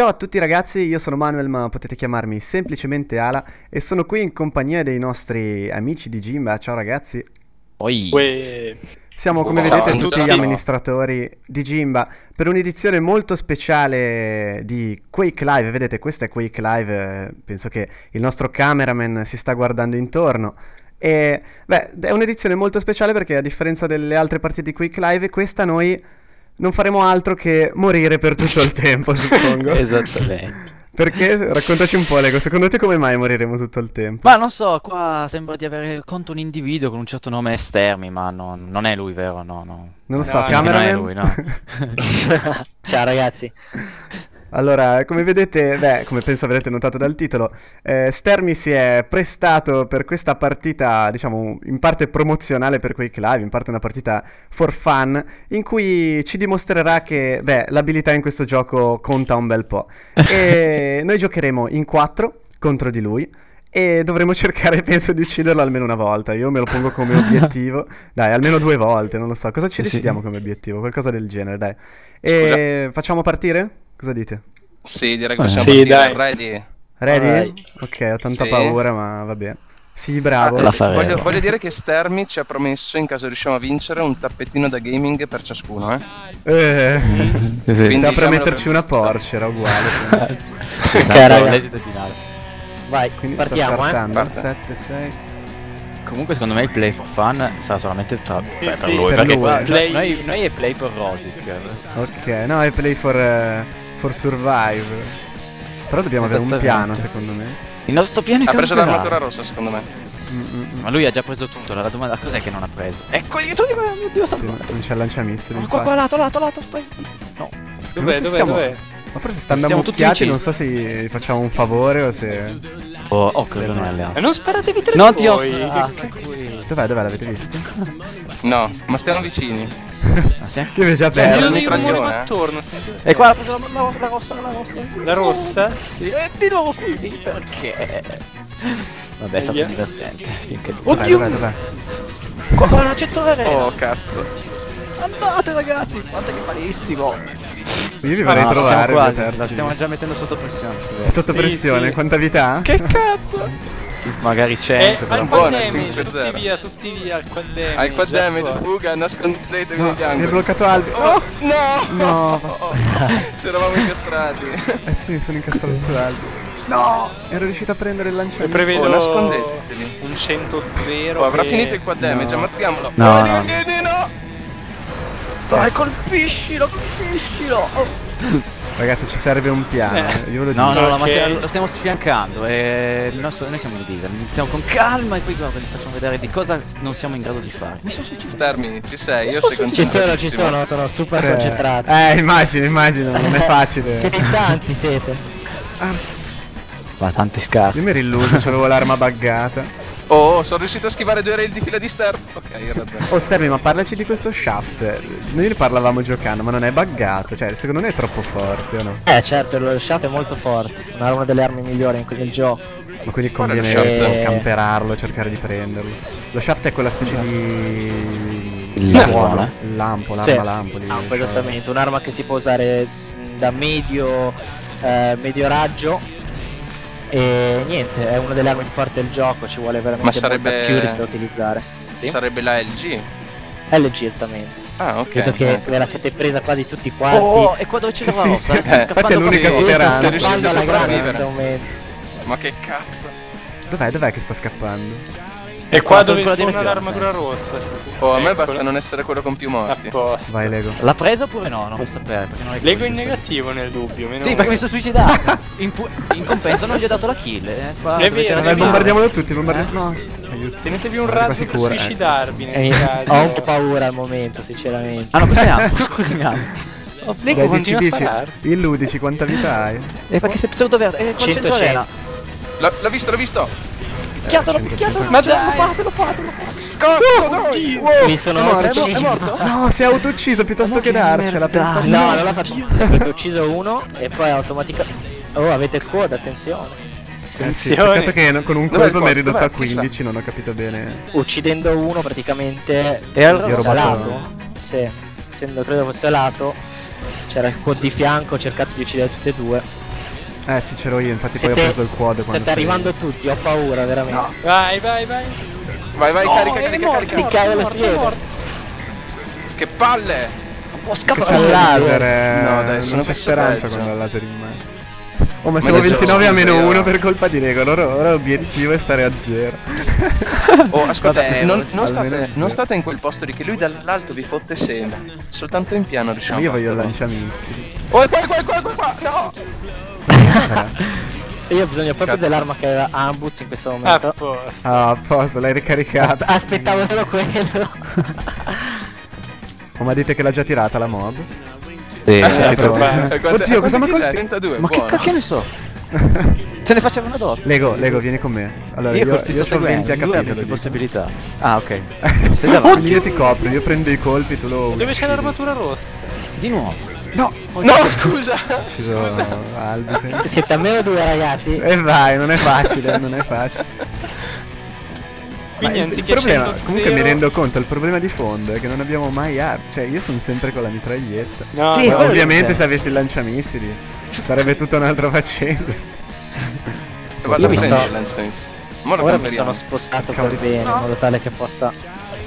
Ciao a tutti ragazzi, io sono Manuel ma potete chiamarmi semplicemente Ala e sono qui in compagnia dei nostri amici di Geemba. Ciao ragazzi. Oi. Siamo come vedete tutti gli amministratori di Geemba per un'edizione molto speciale di Quake Live. Vedete, questo è Quake Live, penso che il nostro cameraman si sta guardando intorno. E beh, è un'edizione molto speciale perché a differenza delle altre partite di Quake Live, questa noi non faremo altro che morire per tutto il tempo, suppongo. Esattamente. Perché? Raccontaci un po', Lego, secondo te come mai moriremo tutto il tempo? Ma non so, qua sembra di avere conto un individuo con un certo nome, Stermi, ma no, non è lui, vero? No, no. Non lo so, cameraman? Non è lui, no. Ciao ragazzi. Allora, come vedete, beh, come penso avrete notato dal titolo, Stermi si è prestato per questa partita, diciamo, in parte promozionale per Quake Live, in parte una partita for fun, in cui ci dimostrerà che, beh, l'abilità in questo gioco conta un bel po'. E noi giocheremo in 4 contro di lui e dovremo cercare, penso, di ucciderlo almeno una volta. Io me lo pongo come obiettivo. Dai, almeno 2 volte, non lo so. Cosa ci decidiamo come obiettivo? Qualcosa del genere, dai. E scusa, facciamo partire? Cosa dite? Sì, direi che facciamo partire. Ready? Ready? Ok, ho tanta paura, ma va bene. Sì, bravo. Voglio dire che Stermi ci ha promesso, in caso riusciamo a vincere, un tappetino da gaming per ciascuno, Sì, sì. Quindi diciamo prometterci una Porsche, era uguale. Caraca, l'esito finale. Vai, quindi partiamo, sta startando, 7, 6... Comunque secondo me il play for fun sarà solamente per lui, perché noi è play for Rosic. Ok, no, è play for survive. Però dobbiamo avere un piano, secondo me. Il nostro piano è cambiato. Ha preso l'armatura rossa, secondo me. Ma lui ha già preso tutto. La domanda cos'è che non ha preso? Ecco, io mio Dio, sì, non c'è il lanciamissili. Ma qua, lato, stai. No. Dov'è? Ma forse stanno ammucchiati, non so se facciamo un favore o se... Oh, che non è alleato. E non sparatevi tra di voi. Dov'è? L'avete visto? No, ma stiamo vicini. Che mi è già perso. E qua la rossa? Sì. E di nuovo qui. Perché? Vabbè, è stato divertente. Oddio. Qua non accetto la rete. Oh cazzo. Andate ragazzi, guarda che malissimo. Io vi vorrei trovare. La stiamo già mettendo sotto pressione. È sotto pressione, quanta vita? Che cazzo? Magari 100, però buona, 5-0. Tutti via, al quad damage, fuga, nascondetevi in fianco. Mi è bloccato Albi. Oh, no! C'eravamo incastrati. Sì, sono incastrato su Albi. No! Ero riuscito a prendere il lanciamissili. Prevedo, nascondetevi. Un 100-0. Oh, avrà finito il quad damage, ammazziamolo. No! Dai, colpiscilo! Oh. Ragazzi, ci serve un piano. Io ve lo dico. No, ma lo stiamo sfiancando. Noi siamo in diesel. Iniziamo con calma e poi guarda, vi facciamo vedere di cosa non siamo in grado di fare. Mi sono suicidato. Stermi, ci sei, io sono concentrato. Ci sono, sono super concentrato. Immagino, non è facile. Siete tanti. Ma tanti scarsi. Io mi ero illuso, c'avevo l'arma buggata. Oh, sono riuscito a schivare 2 rail di fila di Stermi. Ok, Stermi, ma parlaci di questo Shaft. Noi ne parlavamo giocando, ma non è buggato. Cioè, secondo me è troppo forte, o no? Certo, lo Shaft è molto forte. È una delle armi migliori in quel gioco. Ma quindi conviene camperarlo, cercare di prenderlo. Lo Shaft è quella specie di... l'arma lampo. Lampo, esattamente. Un'arma che si può usare da medio raggio. E niente, è una delle armi più forti del gioco, ci vuole veramente molta accuracy da utilizzare. Sì? Sarebbe la LG? LG, esattamente. Ah, ok. Credo che ve la siete presa quasi tutti quanti. Oh, e qua dove c'è la volta? Infatti è l'unica speranza. Sta sopravvivere. Ma che cazzo? Dov'è che sta scappando? E qua dove c'è l'armatura rossa. Oh, a me basta non essere quello con più morti. Vai, Lego. L'ha presa oppure no? Non lo sapere. Lego in negativo nel dubbio. Sì, perché mi sono suicidato. In compenso non gli ho dato la kill. È vero. Dai, bombardiamolo tutti. No. Tenetevi un razzo per suicidarvi nel caso. Ho un po' paura al momento, sinceramente. Ah no, scusami. Lego, continua a sparare. Illudici, quanta vita hai? Perché sei pseudo verde. 100. L'ho visto. Picchiato, ma dai, fatelo. Cazzo, no, mi sono morto. No, si è autoucciso piuttosto che darcela. No, non la faccio. Perché ho ucciso uno e poi automaticamente... Oh, avete il quad, attenzione. Sì, peccato che con un colpo mi è ridotto a 15, non ho capito bene. Uccidendo uno praticamente... E allora lato? Sì, essendo credo fosse lato. C'era il quad di fianco, ho cercato di uccidere tutte e due. Eh sì, c'ero io, infatti poi ho preso il quad quando stai arrivando tutti, ho paura veramente. No. Vai, vai, vai. Vai, vai, no, carica. Che palle! Non può scappare dal laser. No, dai, non c'è speranza con la laser in mano. Oh, ma siamo 29 a meno 1 per colpa di Lego. Ora l'obiettivo è stare a zero. Oh, ascolta, non state in quel posto lì che lui dall'alto vi fotte sempre. Soltanto in piano riusciamo. Io voglio il lanciamissili. Oh, è qua, no! Io ho bisogno proprio dell'arma che aveva Ambuz in questo momento. Ah, apposta, l'hai ricaricata. Aspettavo solo quello. Oh, ma dite che l'ha già tirata la mob? Sì, oddio, cosa mi ha colpito? 32. Ma buono. Che cacchio ne so? Ce ne facevano dopo. Lego, vieni con me. Allora, io ho 20 a capire le possibilità. Ah, ok. Quindi io ti copro, io prendo i colpi, tu lo... Dove c'è l'armatura rossa? Di nuovo. No, no, scusa. Ci sono Albi. Siete a meno 2, ragazzi. E vai, non è facile, non è facile. Quindi il problema, comunque mi rendo conto, il problema di fondo è che non abbiamo mai armi. Cioè io sono sempre con la mitraglietta. No, sì, ovviamente se avessi il lanciamissili sarebbe tutta un'altra faccenda. Guarda, prendi il lanciamissili. Ora mi sono spostato per bene, in modo tale che possa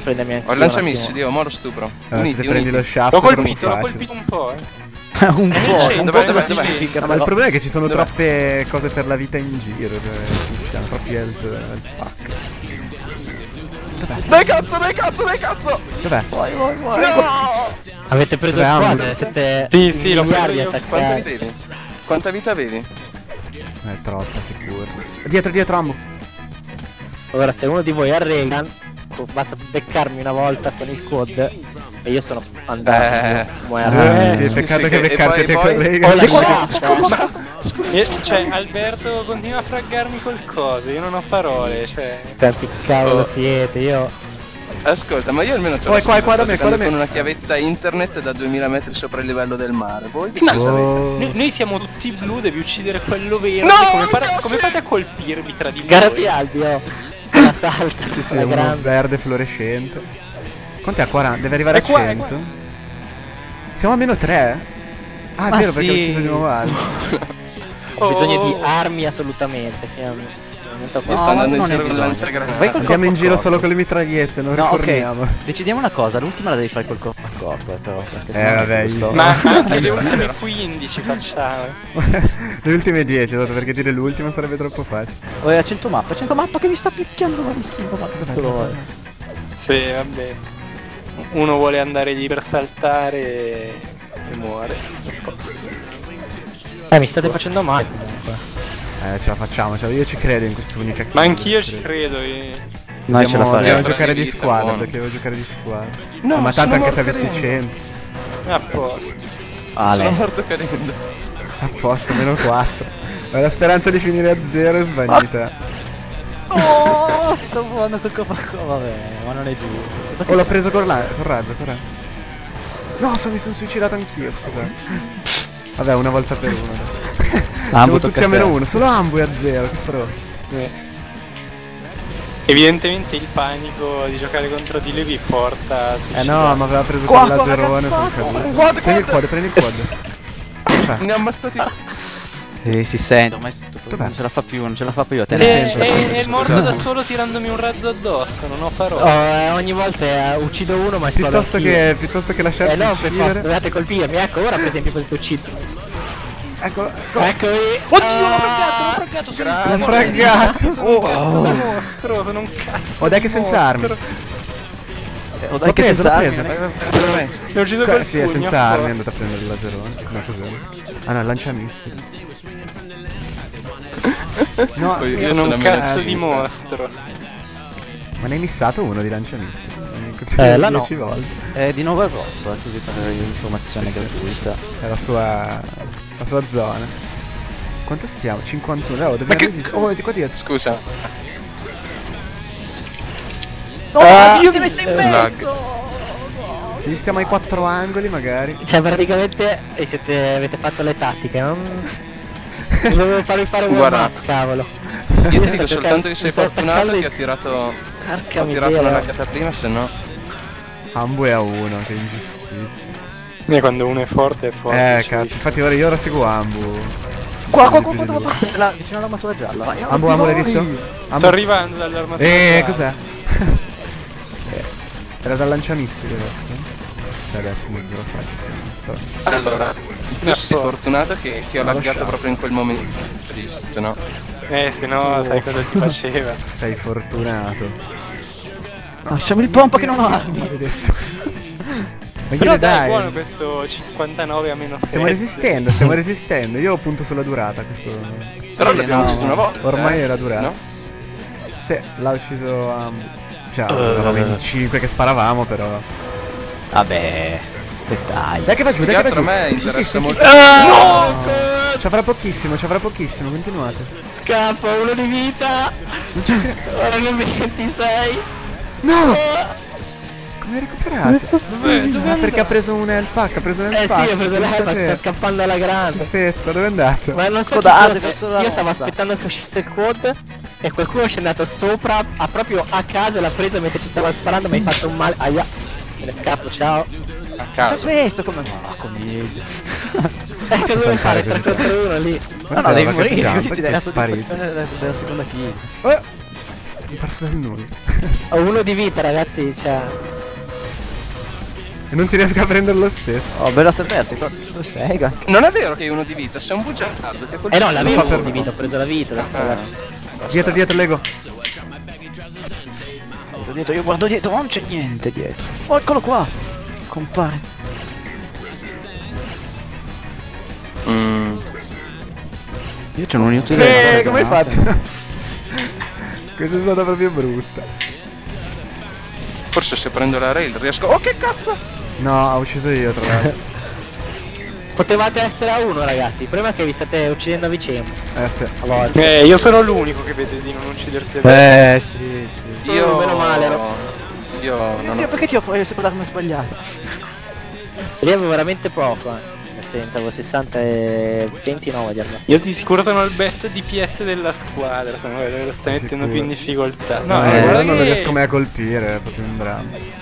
prendermi anche. Ho il lanciamissili, io moro stupro. Se te prendi lo shaft. L'ho colpito un po', eh. Ma il problema è che ci sono troppe cose per la vita in giro, cioè troppi health pack. Dai cazzo! Dov'è? Vai. No! Avete preso il quadro, siete... Sì, l'ho preso io. Quanta vita avevi? È troppa, sicuro. Dietro, Ambu. Allora, se uno di voi ha Regan, basta beccarmi una volta con il quad e io sono andato. Sì, peccato che beccarti te con Regan. Cioè, Alberto continua a fraggarmi col coso, io non ho parole, cioè... Tanti cavolo siete, io... Ascolta, ma io almeno c'ho con una chiavetta internet da 2000 metri sopra il livello del mare, voi che Noi siamo tutti blu, devi uccidere quello vero, come fate a colpirvi tra di voi? Garati Albi, oh! La salta, sì, uno verde fluorescente. Quant'è a 40? Deve arrivare a 100? Siamo a meno 3? Ah, è vero, perché ho ucciso di nuovo Albi. Ho bisogno di armi assolutamente, finalmente. Io sto andando in giro con lanciagranate. Andiamo in giro solo con le mitragliette, non riforniamo. Decidiamo una cosa, l'ultima la devi fare col corpo a corpo, però. Vabbè, ma anche le ultime 15 facciamo. Le ultime 10, perché dire l'ultima sarebbe troppo facile. Oh, è a 100 mappa che mi sta picchiando malissimo. Sì, vabbè. Uno vuole andare lì per saltare e muore. Mi state facendo male comunque. Ce la facciamo, io ci credo in quest'unica. Ma anch'io ci credo. Noi ce la faremo. Dobbiamo giocare di squadra, perché devo giocare di squadra. No, ma tanto anche se avessi 100. Apposta. Sono morto cadendo. Apposta, meno 4. Ma la speranza di finire a 0 è svanita. Oh, sto buono col copacco. Vabbè, ma non è giusto. Oh, l'ho preso con razzo, corretto. No, mi sono suicidato anch'io, scusate. Vabbè, una volta per uno. Siamo tutti a meno 1, solo Ambu è a 0, che pro. Evidentemente il panico di giocare contro di lui vi porta a suicidare. No, ma aveva preso quel laserone, sono caduto. Prendi il quad. Ne ho ammazzati. Sì, si sente, ormai non ce la fa più, a te. È morto da solo tirandomi un razzo addosso, non ho parole. Ogni volta uccido uno ma piuttosto che lasciarsi uccidere. No, dovete colpirmi, ecco, ora per esempio questo uccido. Eccomi. Oddio, l'ho fraggato. Sono un cazzo da mostro, sono un cazzo. Od'è che senza armi. L'ho preso. L'ho ucciso col pugno. Sì, è senza armi, è andato a prendere il laserone. Ma cos'è? Ah no, lanciamissili. No, io sono un cazzo di mostro. Ma ne hai missato uno di lanciamissili? La 10 volte. È di nuovo al rosso, così per l'informazione gratuita. È la sua zona. Quanto stiamo? 51. Oh, dobbiamo resistere. Oh, di qua dietro. Scusa. No, io mi messo in mezzo! Sì, stiamo ai 4 angoli magari. Cioè praticamente avete fatto le tattiche, no? Non dovevo fare un warm-up, cavolo. Io ti dico soltanto che sei fortunato che ho tirato la catatina, se no... Ambu è a 1, che ingiustizia. Quando uno è forte. Cazzo, infatti ora seguo Ambu. Qua, vicino all'armatura gialla. Ambu, l'hai visto? Sto arrivando dall'armatura gialla. Cos'è? Era dal lanciamissili adesso non ce l'ho fatta. Allora, tu sei fortunato che ti ho laggato proprio in quel momento. Triste, no? Se no sai cosa ti faceva. Sei fortunato. Lasciami il pompa che non ho armi. Maledetto. Ma però dai, è buono questo 59 a meno 6. Stiamo resistendo. Io punto sulla durata questo. Però l'abbiamo ucciso una volta. Ormai è la durata. No? Sì, l'ha ucciso a... Cioè, eravamo in 5 che sparavamo però. Vabbè. Dai. Dai che va giù, dai che va giù. Sì. No! Ci avrà pochissimo, continuate. Scappa, uno di vita. Ora ne 26. No! Come recuperato? Perché ha preso un Elpack, ha preso l'Elpack, sta scappando alla grande. Schifezza, dove è andato? Ma non so io stavo aspettando che uscisse il quad e qualcuno ci è andato sopra, ha proprio a caso l'ha preso mentre ci stava sparando, mi hai fatto un male. Aia, me ne scappo, ciao. A caso. Questo come commedia. Ecco dove fare 3-4-1 lì. Ma no, devi morire, ti dai la soddisfazione della seconda kill. Mi è perso dal nulla. Ho uno di vita, ragazzi, ciao. E non ti riesco a prendere lo stesso. Oh, bella sapersi, cosa sei? Non è vero che hai uno di vita, sei un bugiardo. No, l'avevo uno di vita, ho preso la vita. Dietro, Lego. Dietro, io guardo dietro, non c'è niente dietro. Oh, eccolo qua. Compare. Io c'ho un YouTube. Sì, come hai fatto? Questa è stata proprio brutta. Forse se prendo la rail riesco... Oh, che cazzo! No, ho ucciso io tra l'altro. Potevate essere a uno, ragazzi, prima che vi state uccidendo a vicenda. Sì. A volte. Io sono l'unico che vede di non uccidersi a vicenda. Sì. Io meno male. Io non ho... Perché ti ho fatto sempre l'arma sbagliata? Avevo veramente poco, avevo 60 e 29 di arma. Io di sicuro sono il best DPS della squadra, lo sto mettendo più in difficoltà. No, non riesco mai a colpire, è proprio un dramma.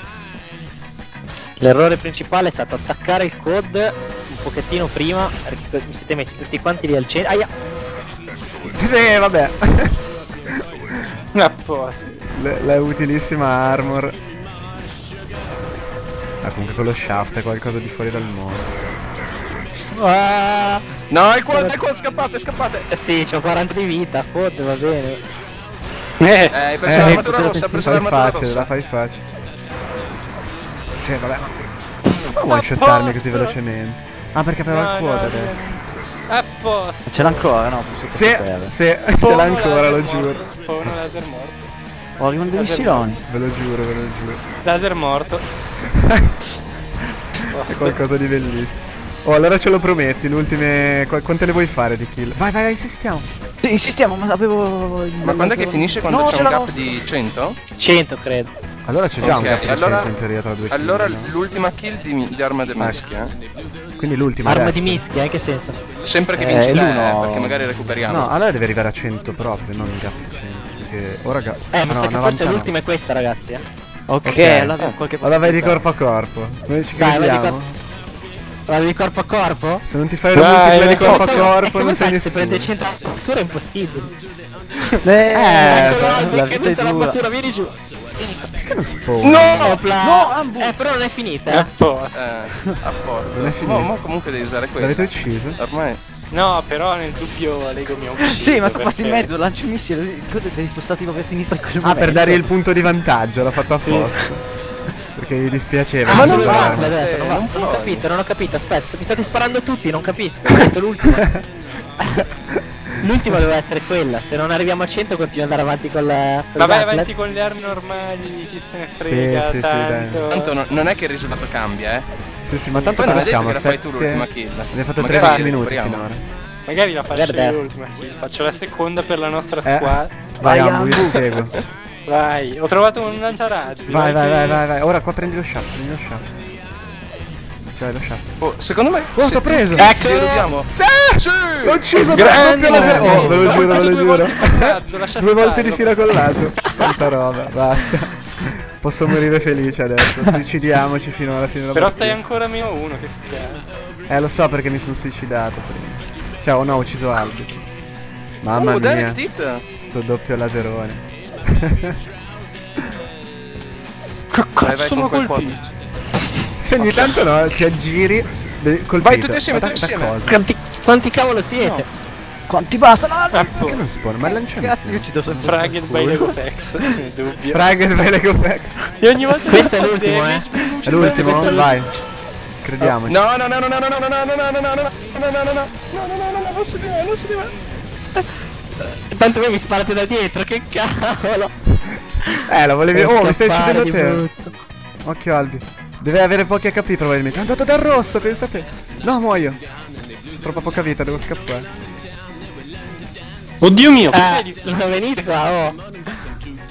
L'errore principale è stato attaccare il code un pochettino prima, perché mi siete messi tutti quanti lì al centro. Aia! Sì, vabbè. La utilissima armor. Comunque quello shaft è qualcosa di fuori dal mondo. No, è qua, scappate! Sì, c'ho 40 di vita, fotte, va bene. Hai preso l'armatura rossa, hai preso l'armatura rossa. La fai facile. Sì, vabbè. Fa one shottarmi così velocemente. Perché però il quad adesso. Apposta. Ce l'ha ancora, no? Sì, ce l'ha ancora, lo giuro. Spawno laser morto. Arrivano dei missiloni. Ve lo giuro. Laser morto. È qualcosa di bellissimo. Allora ce lo prometti, le ultime... Quante le vuoi fare di kill? Vai, insistiamo. Sì, insistiamo, ma avevo... Ma quando è che finisce? Quando c'è un gap di 100? 100, credo. Allora c'è già un gap di 100 in teoria tra due kill. Allora l'ultima kill di arma di mischia. Quindi l'ultima arma di mischia, in che senso? Sempre che vinci l'uno, perché magari recuperiamo. No, allora deve arrivare a 100 proprio, non il gap di 100. Perché ora gap... ma sai che forse l'ultima è questa, ragazzi, eh? Ok, allora vai di corpo a corpo. Noi ci crediamo. Vai di corpo a corpo? Se non ti fai la multipla di corpo a corpo non sei nessuno. Se prende 100 armatura è impossibile. La vita è dura. L'armatura, vieni giù. Perché non spawn? No, però non è finita. Apposta. Non è finita. Ma comunque devi usare quello. L'avete ucciso? Ormai. No, però nel dubbio Lego mi ha ucciso. Sì, ma tu passi in mezzo, lanci un missile, devi spostarti proprio a sinistra. Per dare il punto di vantaggio, l'ha fatto apposta. Perché mi dispiaceva. Ma non guarda adesso, non ho capito, aspetta, mi state sparando tutti, non capisco, ho detto l'ultima. L'ultima doveva essere quella, se non arriviamo a 100 continuo ad andare avanti con la... Vabbè, avanti con le armi normali, chi se ne frega. Sì, dai. Tanto non è che il risultato cambia, eh. Sì, ma tanto cosa siamo? Fai tu l'ultima kill. Ne hai fatto 13 minuti finora. Magari la faccio l'ultima kill, faccio la seconda per la nostra squadra. Vai, Ambu, io seguo. Vai, ho trovato un lanciarazzi. Vai. Ora qua prendi lo shaft. Cioè lo shaft. Secondo me... t'ho preso! Ecco! Lo rubiamo! Sì! L'ho ucciso! Ve lo giuro. Due volte di fila con l'aso. Tanta roba, basta. Posso morire felice adesso. Suicidiamoci fino alla fine della partita. Però stai ancora meno uno, che si chiama. Lo so perché mi sono suicidato prima. vita o no, ho ucciso Albi. Mamma mia, sto doppio laserone. Che cazzo mi ha colpito? Se ogni tanto no, ti aggiri colpito. Vai tutti assieme, tutti assieme. Quanti cavolo siete? No. Quanti bastano? No, no, perché non spawn? Ma lanciamo insieme. Io ci do sempre fragged by Lego Facts. Fragged by Lego Facts. E ogni volta questo è l'ultimo, eh. È l'ultimo, vai. Crediamoci. No, no, no, no, no, no, no, no, no, no, no, no, no, no, no, no, non si deve, non si deve. Tanto voi mi sparate da dietro, che cavolo. Lo volevi. Oh, mi stai uccidendo te. Occhio Albi. Deve avere pochi HP probabilmente. È andato dal rosso, pensate. No, muoio. C'ho troppa poca vita, devo scappare. Oddio mio! Non venite qua, oh!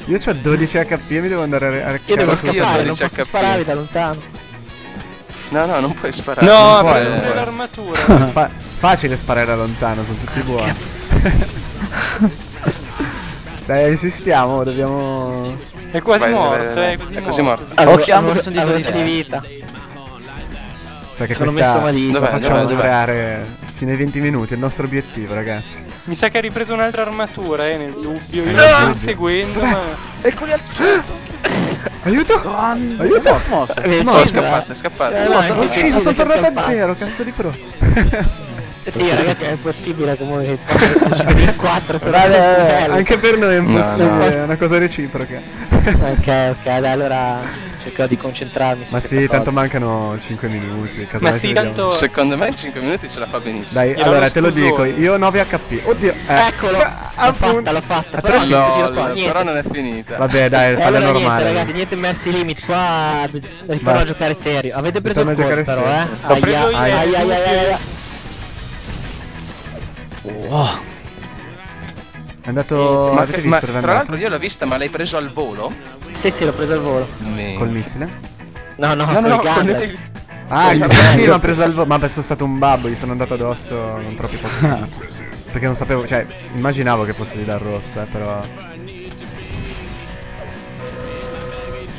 Io c'ho 12 HP e mi devo andare a recuperare. Io devo scappare, non posso sparare da lontano. No, no, non puoi sparare. No, puoi prendere l'armatura. Facile sparare da lontano, sono tutti buoni. Dai, insistiamo, dobbiamo... È quasi morto, è quasi morto. Occhiamo che sono di vita. Sa che sono messo malissimo. Facciamo durare... fino ai 20 minuti, è il nostro obiettivo, ragazzi. Mi sa che ha ripreso un'altra armatura, nel dubbio. Io la sto inseguendo, ma... Eccoli al... Aiuto! Aiuto! No, scappate, scappate. L'ho ucciso, sono tornato a zero, cazzo di pro. Sì, ragazzi, è impossibile comunque. 4 sono... Anche per noi è impossibile, è una cosa reciproca. Ok, dai, allora... cercherò di concentrarmi. Ma sì, tanto mancano 5 minuti. Ma sì, tanto... Secondo me in 5 minuti ce la fa benissimo. Dai, allora te lo dico, io 9 HP. Oddio, eccolo, l'ho fatta. Però non è finita. Vabbè, dai, falla normale. Niente, ragazzi, niente mercy limit qua. Ritorno a giocare serio. Avete preso il cuore però, eh? Ho preso io. È andato... Ma avete visto dove è andato? Tra l'altro io l'ho vista, ma l'hai preso al volo? Sì, l'ho preso al volo. Col missile? No, no, con le... Ah, il missile l'ho preso al volo. Ma beh, sono stato un babbo, gli sono andato addosso non troppo poco. Perché non sapevo, cioè, immaginavo che fosse di dal rosso, però...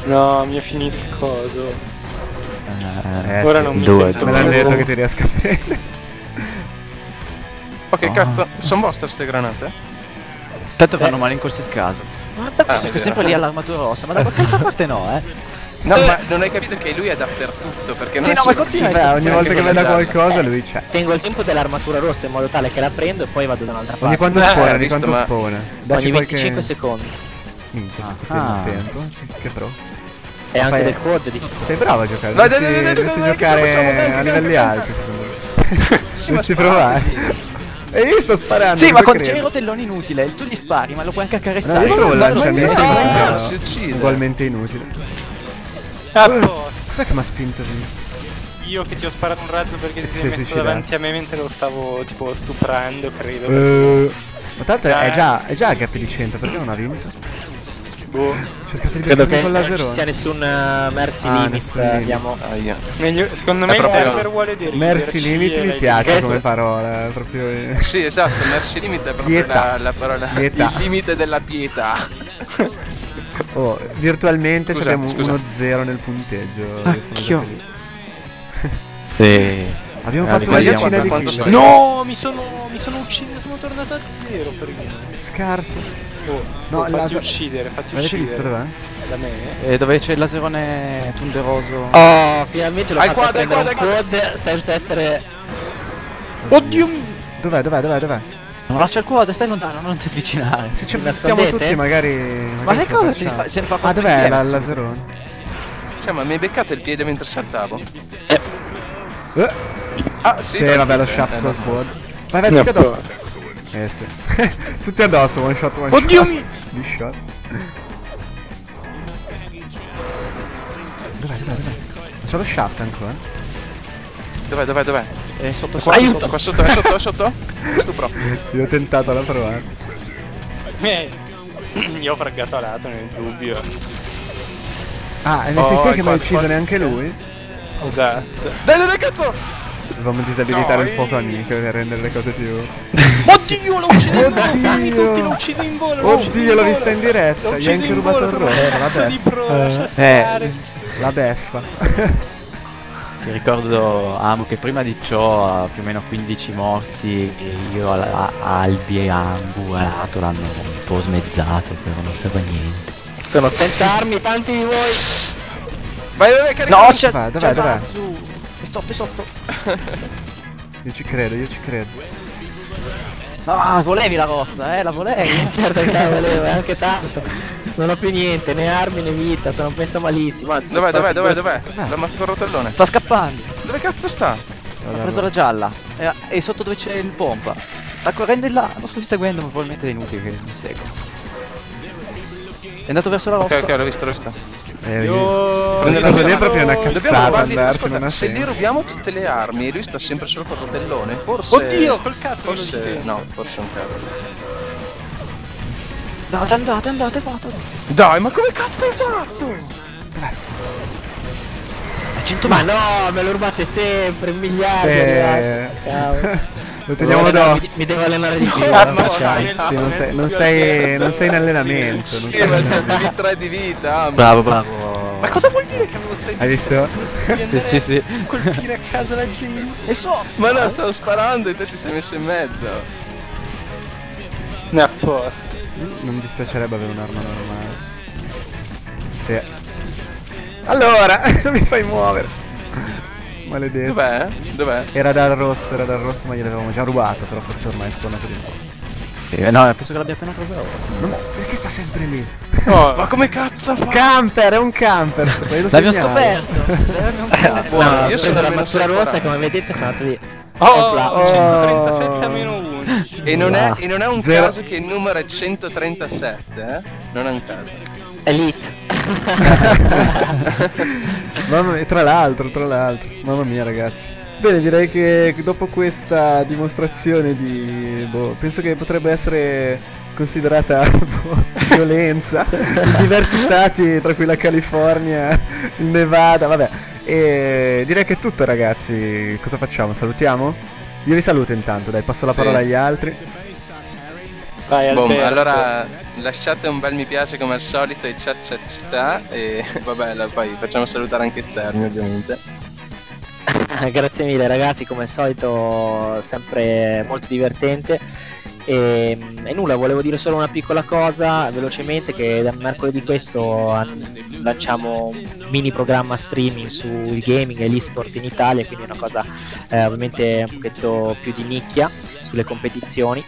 No, mi è finito il coso. Ora sì, non mi sento. Me l'hanno detto che ti riesco a prendere. Ma che cazzo, sono vostre ste granate? Tanto fanno male in qualsiasi caso. Ma perché sono sempre lì all'armatura rossa? Ma da qualche altra parte no, eh? No, ma non hai capito che lui è dappertutto, perché non è... Sì, no, ma continua. Beh, ogni volta che veda qualcosa lui c'è. Tengo il tempo dell'armatura rossa in modo tale che la prendo e poi vado da un'altra parte. Ogni quanto spawna, ogni quanto spawna. Ogni 25 secondi. Minchia, tieni il tempo. Che pro. E anche del quad di... Sei bravo a giocare, dovresti giocare a livelli alti, secondo me. Dovresti provare. E io sto sparando. Sì, ma con il rotellone inutile, tu gli spari, ma lo puoi anche accarezzare. No, io lo lanciamento, ma si uccide. Ugualmente inutile. Cos'è che mi ha spinto lì? Io che ti ho sparato un razzo perché ti sei messo davanti a me mentre lo stavo tipo stuprando, credo. Ma tanto è già HP di 100, perché non ha vinto? Boh. Cercate di prendere con il laserone. Non c'è nessun mercy limit. Abbiamo... secondo me il server vuole dire mercy limit, mi piace come parola, proprio. Sì, esatto, mercy limit è proprio la parola pietà. Il limite della pietà. Oh, virtualmente abbiamo 1-0 nel punteggio. Cacchio. Abbiamo fatto una decina di kill. No, mi sono ucciso, sono tornato a zero perché... Scarso. No, fatti uccidere. Avete visto dov'è? Da me. Dove c'è il laserone ponderoso. Oh, finalmente lo faccio prendere quad senza essere... Oddio. Dov'è? Non lascia il quad, stai lontano, non ti avvicinare. Se ci mettiamo tutti magari... Ma che cosa ci fa? Ma dov'è il laserone? Cioè, ma mi hai beccato il piede mentre saltavo. Ah, sì, vabbè, lo shaft col quad. Vai, tutti addosso. Eh sì. Tutti addosso, one shot. Oddio mio! Di shot. Dov'è? C'è lo shaft ancora? Dov'è? È sotto qua. Aiuto! Qua sotto, è sotto? Stupro. Io ho tentato la prova. Io ho fraggato a lato nel dubbio. Ah, e non sei te che mi hai ucciso neanche lui? Esatto. Dai, cazzo! Dovevamo disabilitare il fuoco amico per rendere le cose più... Oddio, l'ho ucciso in volo! Tutti l'ho ucciso in volo! Oddio, l'ho vista in diretta! Gli ho anche rubato il rosso, la beffa! La beffa! Ti ricordo, Ambu, che prima di ciò più o meno 15 morti e io, Albi e Ambu e Lato l'hanno un po' smezzato, però non serve a niente. Sono 80 armi, tanti di voi! Vai, dove caricare? No, c'è, dov'è? È sotto, è sotto. Io ci credo. No, volevi la rossa, la volevi? Certo che la volevo, anche tanto. Non ho più niente, né armi né vita, sono penso malissimo. Dov'è? L'ho ammazzato il rotellone. Sta scappando. Dove cazzo sta? Ha preso la gialla. E sotto dove c'è il pompa. Sta correndo in là, lo sto seguendo, ma probabilmente è inutile che mi segue. È andato verso la rossa. Ok, l'ho visto, resta. Prendendo lì è proprio una cazzata andarci, non ha senso. Se gli rubiamo tutte le armi e lui sta sempre solo col rotellone, forse... Oddio, col cazzo! Forse... no, forse è un cavolo. Dai, andate, fatelo. Dai, ma come cazzo hai fatto? A 100 ma no, me lo rubate sempre, miliardi. Lo teniamo dopo. Mi devo allenare di più. Non sei in allenamento. Sì, ma c'è più 3 di vita. Bravo. Ma cosa vuol dire che avevo 3 di vita? Hai visto? Sì. Colpire a casa la gente. E so. Ma no, stavo sparando e te ti sei messo in mezzo. Ne apposta. Non mi dispiacerebbe avere un'arma normale. Sì. Allora, non mi fai muovere. Maledetto. Dov'è? Era dal rosso, ma gliel'avevamo già rubato, però forse ormai è spawnato di nuovo. No, penso che l'abbia appena preso. No, perché sta sempre lì? No, ma come cazzo fa? Camper, è un camper. L'abbiamo scoperto. No, io sono la mattura rossa e come vedete sono andato lì. Oh, 137-11. E non è un caso che il numero è 137, eh? Non è un caso. Elite. Mamma mia, tra l'altro, mamma mia ragazzi. Bene, direi che dopo questa dimostrazione di penso che potrebbe essere considerata violenza in diversi stati, tra cui la California, il Nevada, vabbè. E direi che è tutto ragazzi. Cosa facciamo? Salutiamo? Io vi saluto intanto, dai, passo la parola agli altri. Vai, allora lasciate un bel mi piace come al solito e ciao e vabbè, poi facciamo salutare anche Stermy ovviamente. Grazie mille ragazzi, come al solito sempre molto divertente e nulla, volevo dire solo una piccola cosa velocemente, che da mercoledì questo lanciamo un mini programma streaming sul gaming e l'esport in Italia, quindi una cosa ovviamente un pochetto più di nicchia sulle competizioni,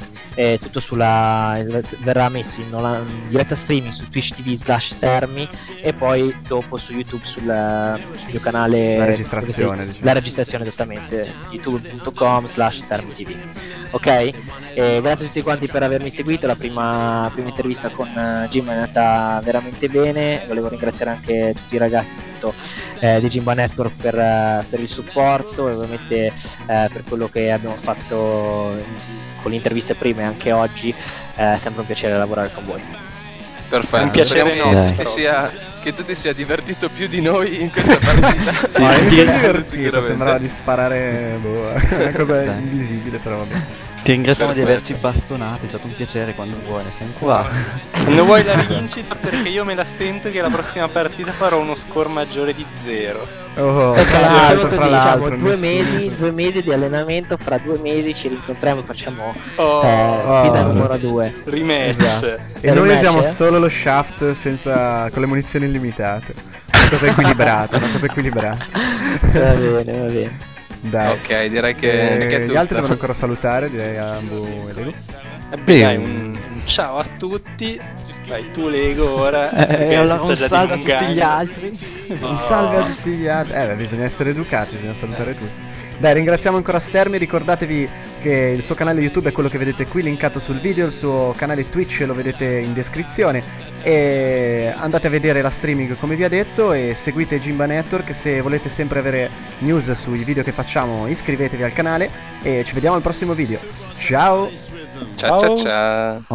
tutto verrà messo in diretta streaming su twitch.tv/stermi e poi dopo su YouTube sul mio canale la registrazione esattamente, youtube.com/stermitv. Ok, grazie a tutti quanti per avermi seguito, la prima intervista con Jim è andata veramente bene, volevo ringraziare anche tutti i ragazzi di Geemba Network per il supporto e ovviamente per quello che abbiamo fatto con le interviste prima e anche oggi, è sempre un piacere lavorare con voi. Perfetto, un piacere che tu ti sia divertito più di noi in questa partita. Sì, mi sono divertito, sembrava di sparare una cosa invisibile, però vabbè. Ti ringraziamo di averci bastonato, è stato un piacere, quando vuoi, sei qua. Quando vuoi la rivincita, perché io me la sento che la prossima partita farò uno score maggiore di 0. Oh, tra l'altro, diciamo, due mesi di allenamento, fra 2 mesi ci rincontriamo e facciamo sfida numero 2. Rematch. Esatto. E noi usiamo solo lo shaft con le munizioni illimitate. Una cosa equilibrata, Va bene. Dai. Ok, direi che gli altri devono ancora salutare, direi Ambu e Lego. Dai, un ciao a tutti. Vai tu Lego ora. Un salve a tutti gli altri. Un salve a tutti gli altri. Beh, bisogna essere educati, bisogna salutare tutti. Dai, ringraziamo ancora Stermy, ricordatevi che il suo canale YouTube è quello che vedete qui linkato sul video, il suo canale Twitch lo vedete in descrizione e andate a vedere la streaming come vi ha detto e seguite Geemba Network, se volete sempre avere news sui video che facciamo iscrivetevi al canale e ci vediamo al prossimo video. Ciao! Ciao!